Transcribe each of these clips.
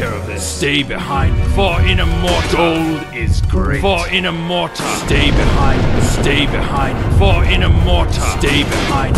care of this. Stay behind. For in a mortar, gold is great. For in a mortar, stay behind. Stay behind. For in a mortar, stay behind.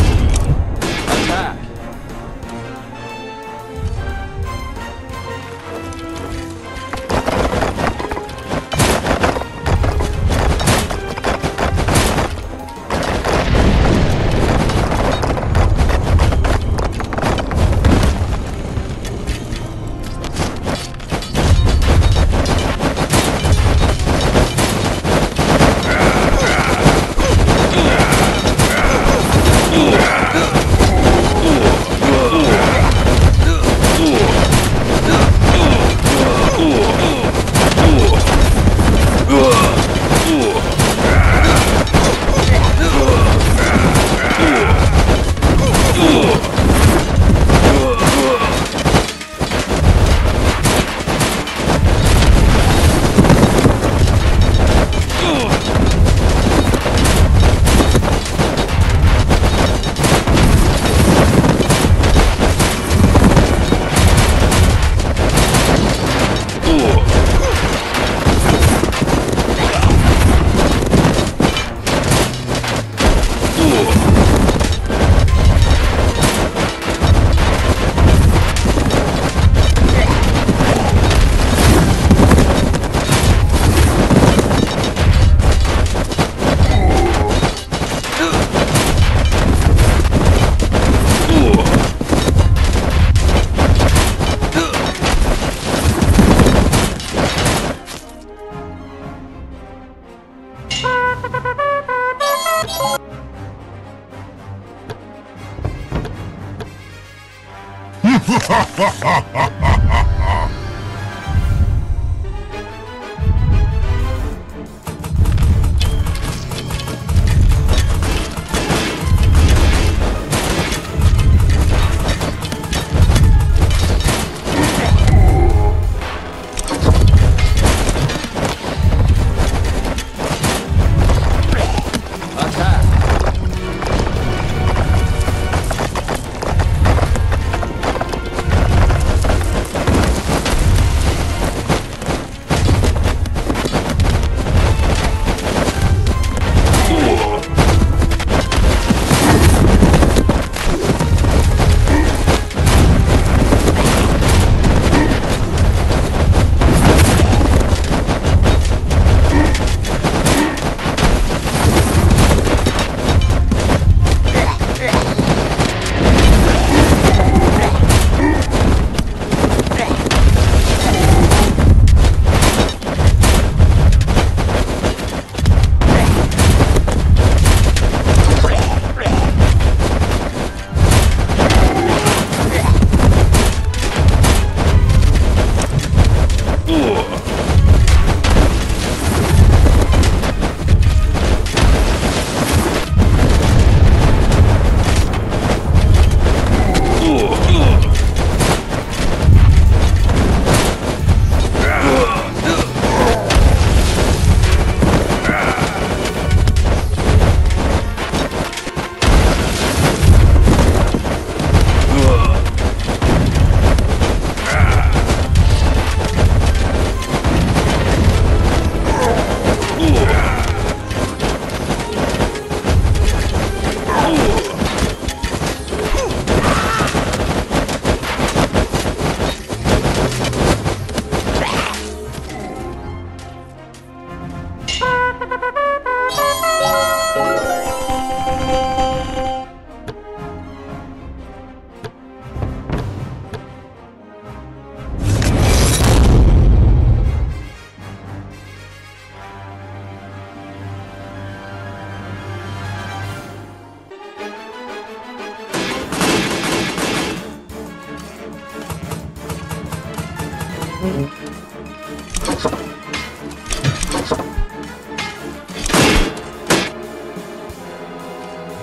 Attack.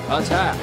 Attack!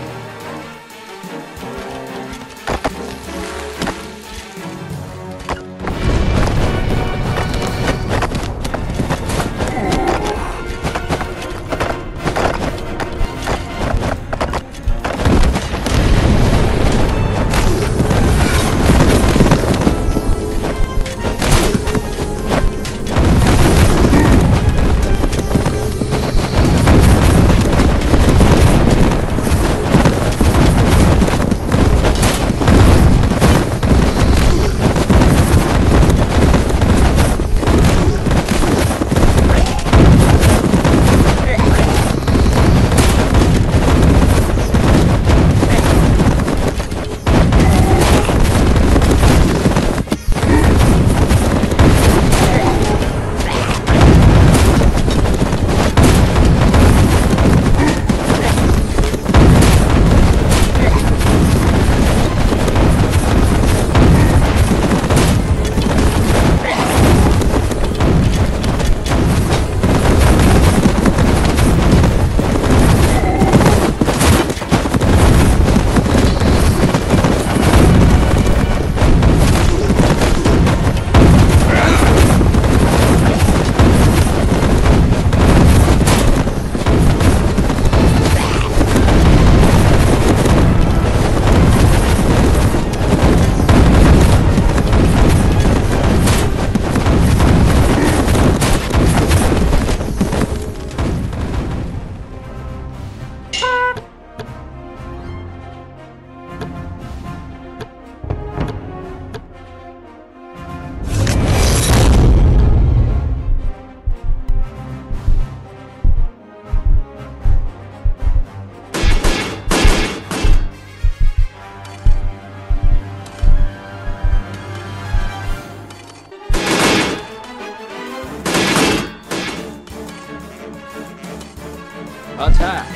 Attack!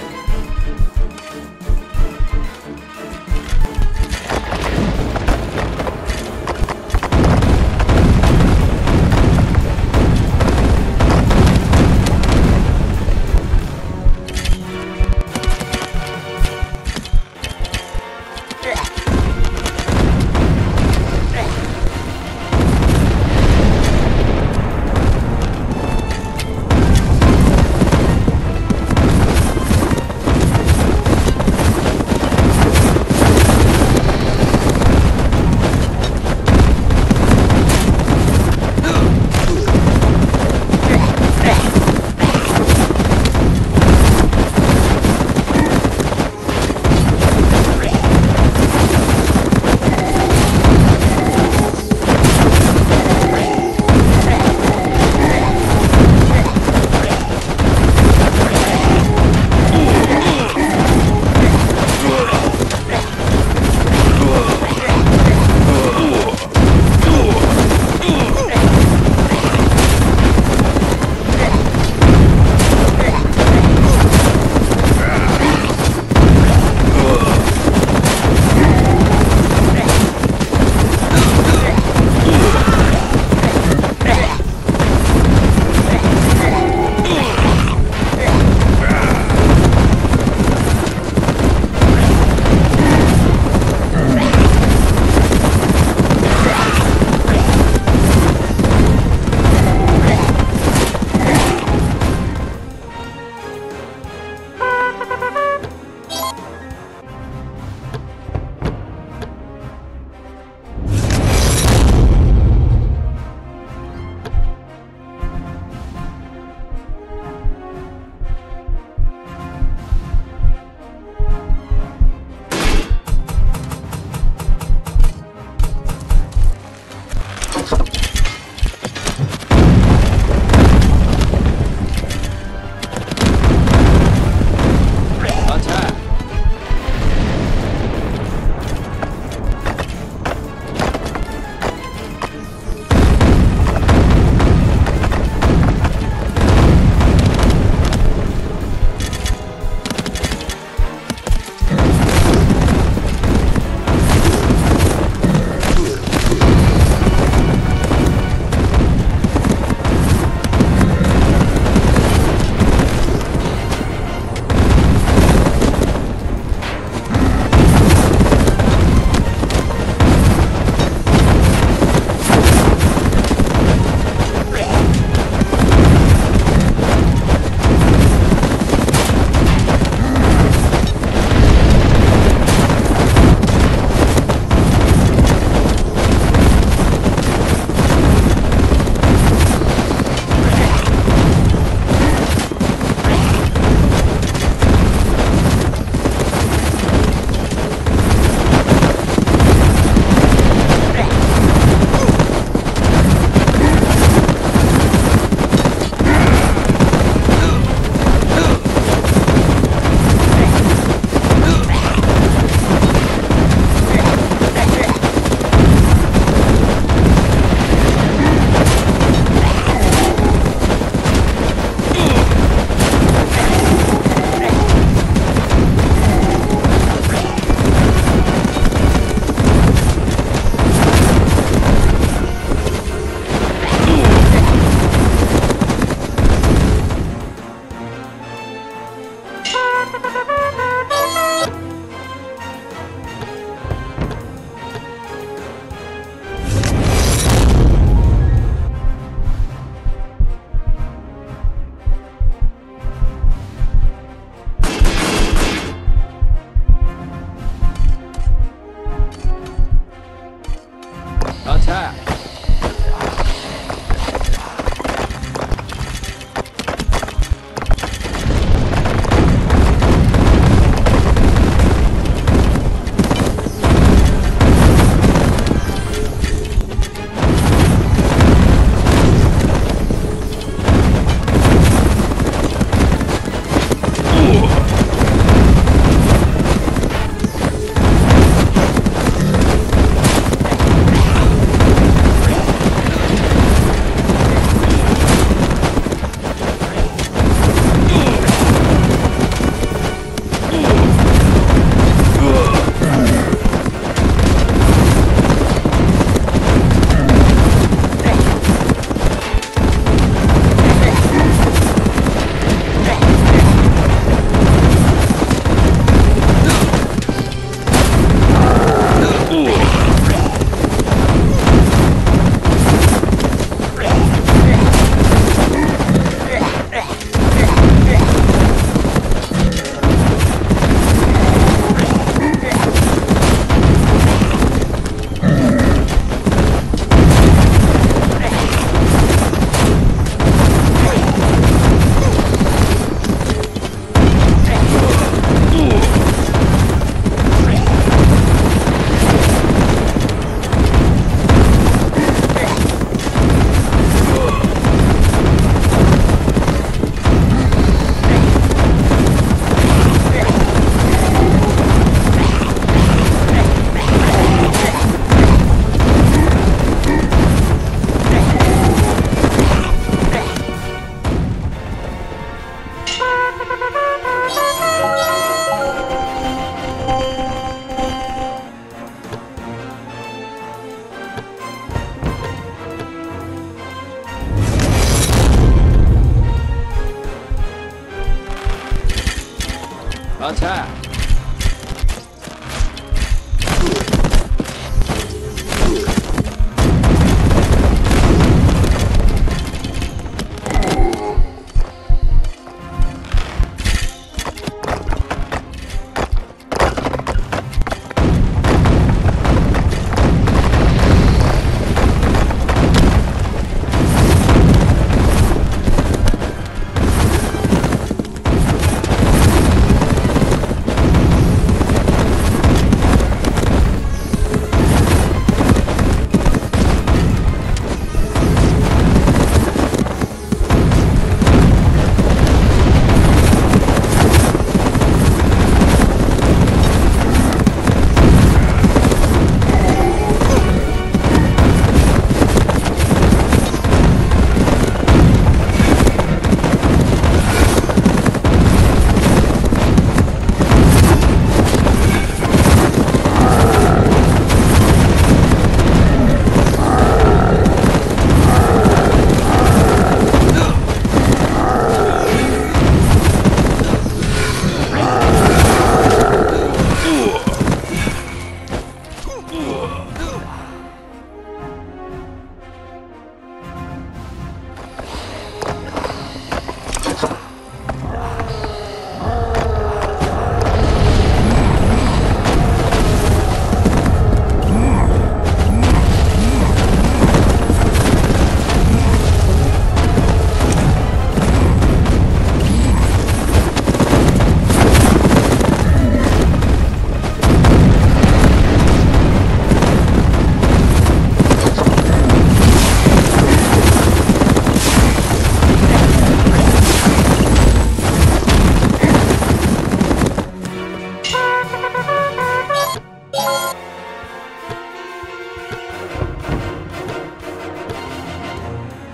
Attack!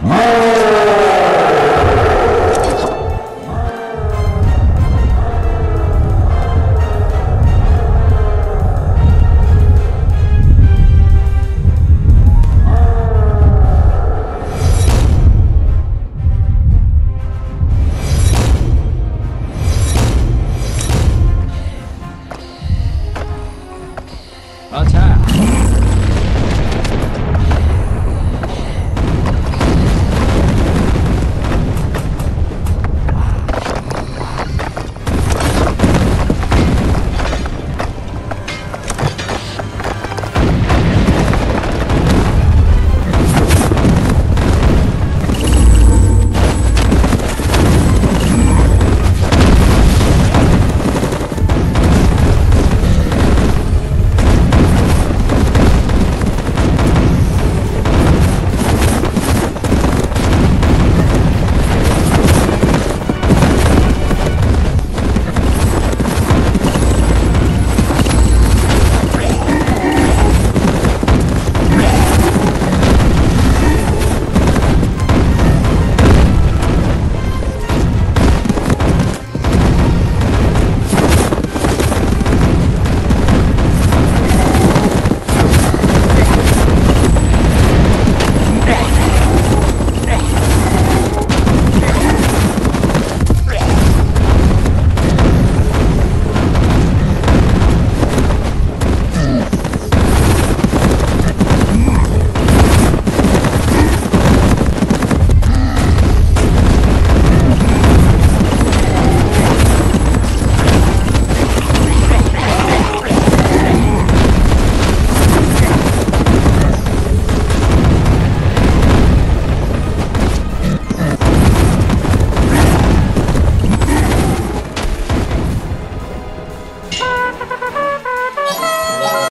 No!